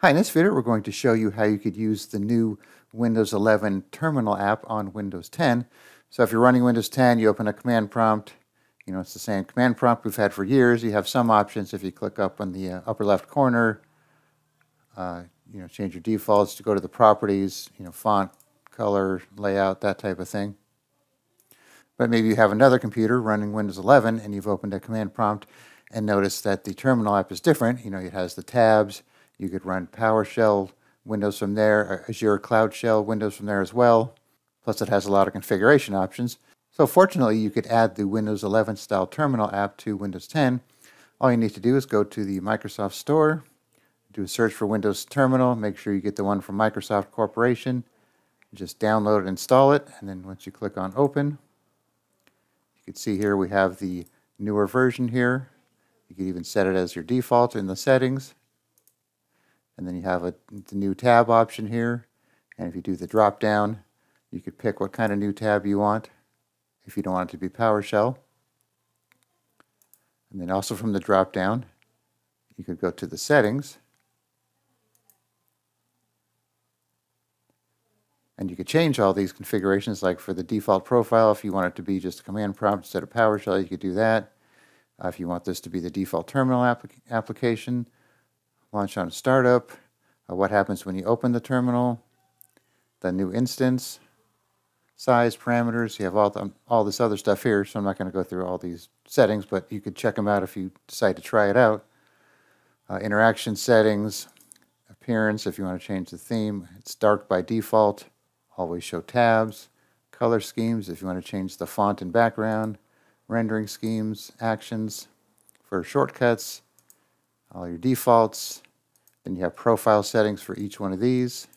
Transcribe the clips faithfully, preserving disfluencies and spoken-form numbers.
Hi, in this video we're going to show you how you could use the new Windows eleven Terminal app on Windows ten. So if you're running Windows ten, you open a command prompt. You know, it's the same command prompt we've had for years. You have some options if you click up on the uh, upper left corner. Uh, you know, change your defaults to go to the properties, you know, font, color, layout, that type of thing. But maybe you have another computer running Windows eleven and you've opened a command prompt and notice that the Terminal app is different. You know, it has the tabs. You could run PowerShell Windows from there, Azure Cloud Shell Windows from there as well. Plus it has a lot of configuration options. So fortunately you could add the Windows eleven style terminal app to Windows ten. All you need to do is go to the Microsoft Store, do a search for Windows Terminal, make sure you get the one from Microsoft Corporation. Just download and install it, and then once you click on Open, you can see here we have the newer version here. You can even set it as your default in the settings. And then you have a the new tab option here. And if you do the drop down, you could pick what kind of new tab you want if you don't want it to be PowerShell. And then also from the drop down, you could go to the settings. And you could change all these configurations, like for the default profile, if you want it to be just a command prompt instead of PowerShell, you could do that. Uh, if you want this to be the default terminal app application, launch on startup, uh, what happens when you open the terminal, the new instance, size, parameters. You have all, the, all this other stuff here, so I'm not going to go through all these settings, but you could check them out if you decide to try it out. Uh, interaction settings, appearance, if you want to change the theme, it's dark by default, always show tabs, color schemes, if you want to change the font and background, rendering schemes, actions, for shortcuts, all your defaults. Then you have profile settings for each one of these,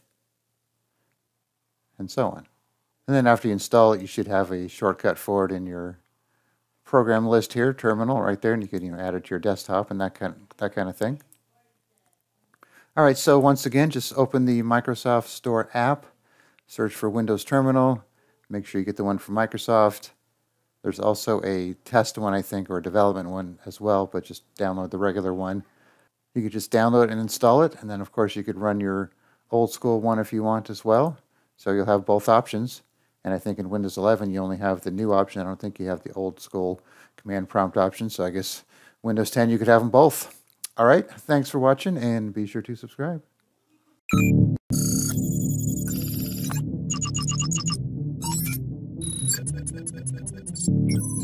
and so on. And then after you install it, you should have a shortcut for it in your program list here, terminal right there, and you can, you know, add it to your desktop and that kind of, that kind of thing. All right, so once again, just open the Microsoft Store app, search for Windows Terminal, make sure you get the one from Microsoft. There's also a test one, I think, or a development one as well, but just download the regular one. You could just download and install it, and then of course you could run your old school one if you want as well. So you'll have both options, and I think in Windows eleven you only have the new option. I don't think you have the old school command prompt option, so I guess Windows ten you could have them both. All right, thanks for watching, and be sure to subscribe. Thank you.